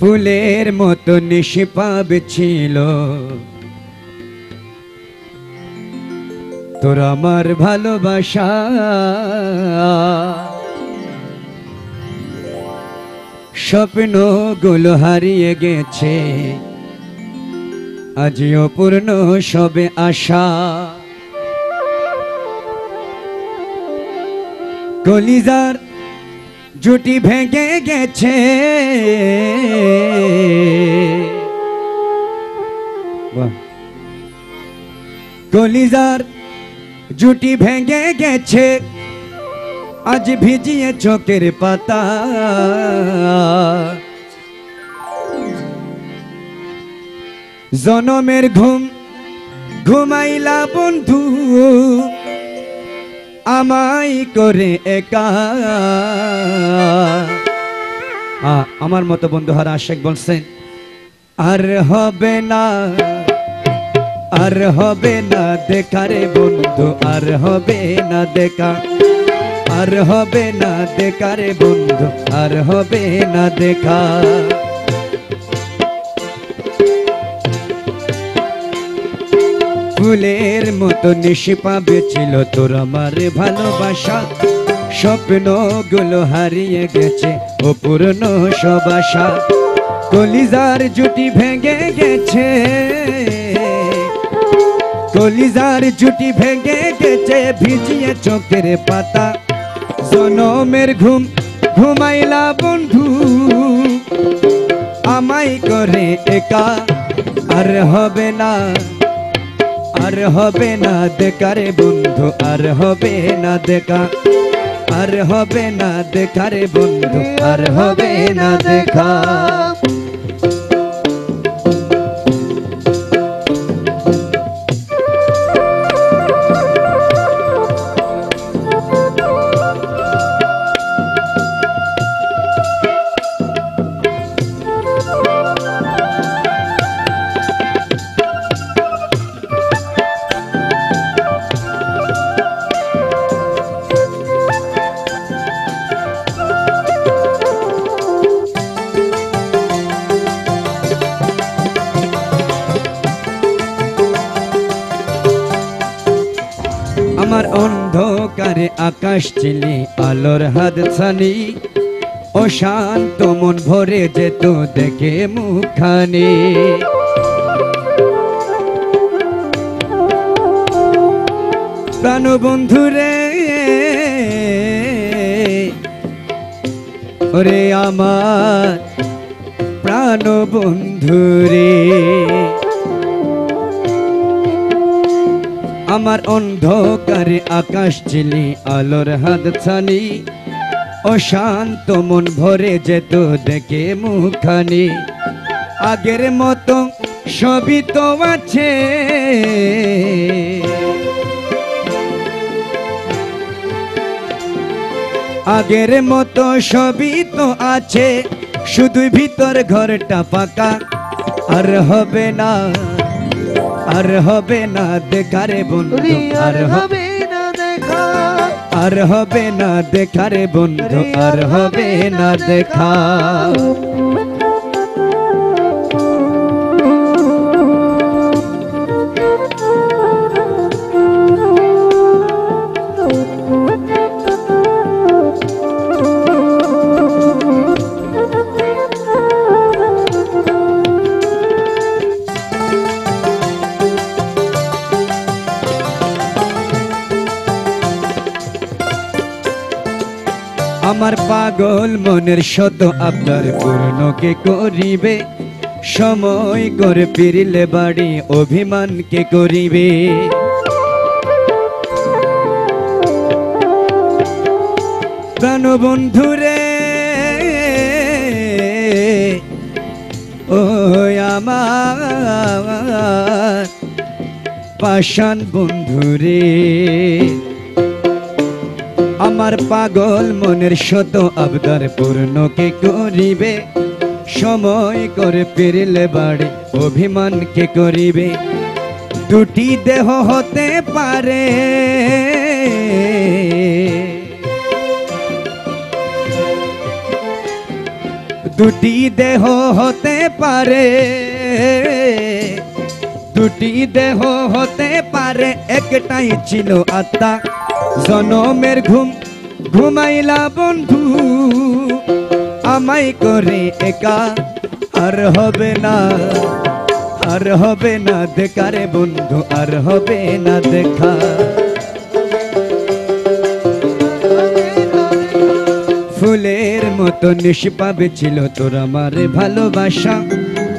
ফুলের মতো নিষ্পাপ ছিল তোর আমার ভালোবাসা। স্বপ্ন গুলো হারিয়ে গেছে আজিও পূর্ণ সবে আশা। কলিজার জুটি ভেঙে গেছে কলিজার জুটি ভেঙে গেছে আজ ভিজিয়ে চোখের পাতা। জনমের ঘুম ঘুমাইলা বন্ধু আমায় করে একা। আমার মতো বন্ধু হারা আশেক বলছেন আর হবে না, আর হবে না দেখা রে বন্ধু, আর হবে না দেখা, আর হবে না দেখা রে বন্ধু, আর হবে না দেখা। ফুলের মতো নিষ্পাপে ছিল তোর আমার ভালোবাসা। স্বপ্নগুলো হারিয়ে গেছে অপূর্ণ সব আশা। কলিজার জুটি ভেঙে গেছে, কলিজার জুটি ভেঙে গেছে ভিজিয়ে চোখের পাতা। জনমের ঘুম ঘুমাইলা বন্ধু আমায় করে একা। আর হবে না, আর হবে না দেখা রে বন্ধু, আর হবে না দেখা, আর হবে না দেখা রে বন্ধু, আর হবে না দেখা। আমার অন্ধকারে আকাশ ছিলি আলোর হাতছানি, অশান্ত মন ভরে যেত দেখে মুখখানি। প্রাণ বন্ধুরে ওরে আমার প্রাণ বন্ধুরে, আমার অন্ধকারে আকাশ ছিলি আলোর হাতছানি, অশান্ত মন ভরে যেত দেখে মুখখানি। আগের মতো সবই তো আছে আগের মতো সবই তো আছে, শুধু ভিতর ঘরটা ফাঁকা। আর হবে না, আর হবে না দেখা রে বন্ধু, আর হবে না দেখা, আর হবে না দেখা রে বন্ধু, আর হবে না দেখা। আমার পাগল মনের শত আপনার পূর্ণকে করিবে, সময় করে ফিরিলে বাড়ি অভিমানকে করিবে। প্রাণ বন্ধুরে ও আমার পাষাণ বন্ধুরে, আমার পাগল মনের শত আবদার পূর্ণকে করিবে, সময় করে ফিরলে বাড়ি অভিমানকে করিবে। দুটি দেহ হতে পারে দুটি দেহ হতে পারে, দুটি দেহ হতে পারে, একটাই ছিল আত্মা। জনমের ঘুম ঘুমাইলা বন্ধু আমায় করে একা। আর হবে না, আর হবে না দেখা রে বন্ধু, আর হবে না দেখা। ফুলের মতো নিষ্পাপে ছিল তোর আমার ভালোবাসা,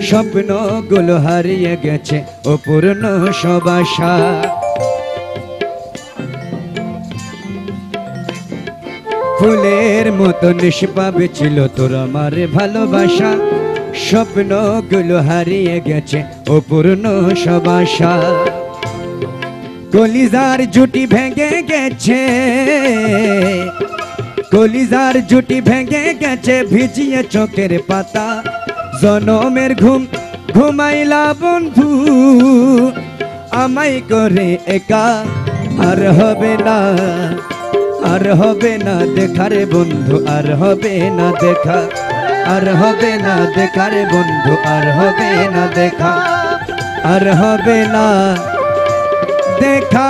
স্বপ্নগুলো হারিয়ে গেছে অপূর্ণ সব আশা। ফুলের মতো নিষ্পাপে ছিল তোর আমার ভালোবাসা, স্বপ্নগুলো হারিয়ে গেছে অপূর্ণ সব আশা। কলিজার জুটি ভেঙে গেছে, কলিজার জুটি ভেঙে গেছে, ভিজিয়ে চোখের পাতা। জনমের ঘুম ঘুমাইলা বন্ধু আমায় করে একা। আর হবে না, আর হবে না দেখা রে বন্ধু, আর হবে না দেখা। আর হবে না দেখা রে বন্ধু, আর হবে না দেখা। আর হবে না দেখা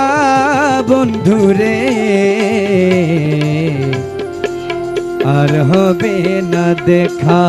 বন্ধু রে, আর হবে না দেখা।